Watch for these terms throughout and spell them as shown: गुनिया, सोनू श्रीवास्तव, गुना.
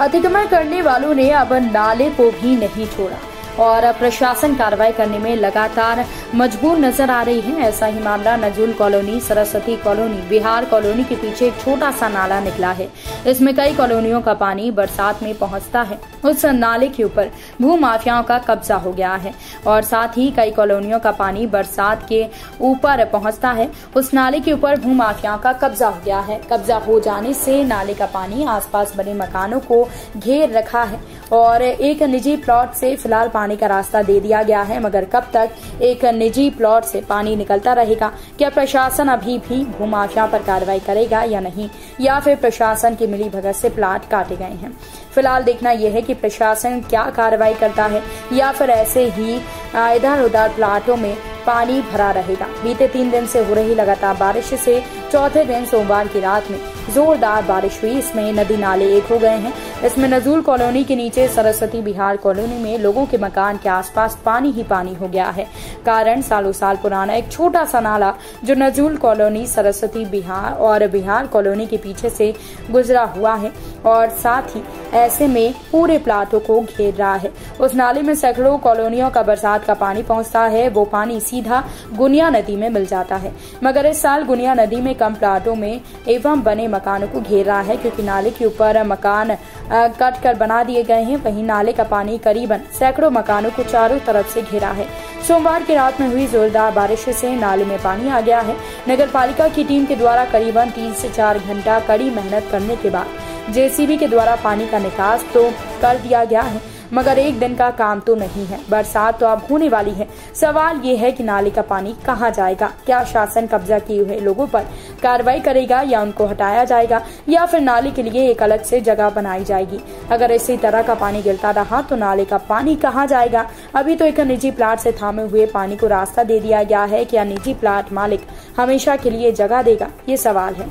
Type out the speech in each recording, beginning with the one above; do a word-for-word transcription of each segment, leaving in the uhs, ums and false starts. अतिक्रमण करने वालों ने अब नाले को भी नहीं छोड़ा और प्रशासन कार्रवाई करने में लगातार मजबूर नजर आ रही है। ऐसा ही मामला नजूल colony, Saraswati colony, Bihar colony के पीछे एक छोटा सा नाला निकला है। इसमें कई कॉलोनियों का पानी बरसात में पहुंचता है। उस नाले के ऊपर भू माफियाओं का कब्जा हो गया है और साथ ही कई कॉलोनियों का पानी बरसात के ऊपर पहुँचता है। उस नाले के ऊपर भू माफियाओं का कब्जा हो गया है। कब्जा हो जाने से नाले का पानी आसपास बने मकानों को घेर रखा है और एक निजी प्लॉट से फिलहाल पानी का रास्ता दे दिया गया है, मगर कब तक एक निजी प्लॉट से पानी निकलता रहेगा? क्या प्रशासन अभी भी भूमाफिया पर कार्रवाई करेगा या नहीं, या फिर प्रशासन की मिलीभगत से प्लॉट काटे गए हैं? फिलहाल देखना यह है कि प्रशासन क्या कार्रवाई करता है या फिर ऐसे ही इधर उधर प्लॉटों में पानी भरा रहेगा। बीते तीन दिन से हो रही लगातार बारिश से चौथे दिन सोमवार की रात में जोरदार बारिश हुई। इसमें नदी नाले एक हो गए हैं। इसमें नजूल कॉलोनी के नीचे सरस्वती बिहार कॉलोनी में लोगों के मकान के आसपास पानी ही पानी हो गया है। कारण सालों साल पुराना एक छोटा सा नाला जो नजूल कॉलोनी, सरस्वती बिहार और बिहार कॉलोनी के पीछे से गुजरा हुआ है और साथ ही ऐसे में पूरे प्लाटों को घेर रहा है। उस नाले में सैकड़ों कॉलोनियों का बरसात का पानी पहुँचता है। वो पानी सीधा गुनिया नदी में मिल जाता है, मगर इस साल गुनिया नदी में कम प्लाटों में एवं बने मकानों को घेर रहा है, क्योंकि नाले के ऊपर मकान कट कर बना दिए गए हैं। वहीं नाले का पानी करीबन सैकड़ों मकानों को चारों तरफ से घेरा है। सोमवार की रात में हुई जोरदार बारिश से नाले में पानी आ गया है। नगर पालिका की टीम के द्वारा करीबन तीन से चार घंटा कड़ी मेहनत करने के बाद जेसीबी के द्वारा पानी का निकास तो कर दिया गया है, मगर एक दिन का काम तो नहीं है। बरसात तो अब होने वाली है। सवाल ये है कि नाले का पानी कहाँ जाएगा? क्या शासन कब्जा किए हुए लोगों पर कार्रवाई करेगा या उनको हटाया जाएगा, या फिर नाले के लिए एक अलग से जगह बनाई जाएगी? अगर इसी तरह का पानी गिरता रहा तो नाले का पानी कहाँ जाएगा? अभी तो एक निजी प्लाट से थामे हुए पानी को रास्ता दे दिया गया है। क्या निजी प्लाट मालिक हमेशा के लिए जगह देगा? ये सवाल है।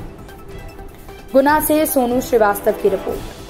गुना से सोनू श्रीवास्तव की रिपोर्ट।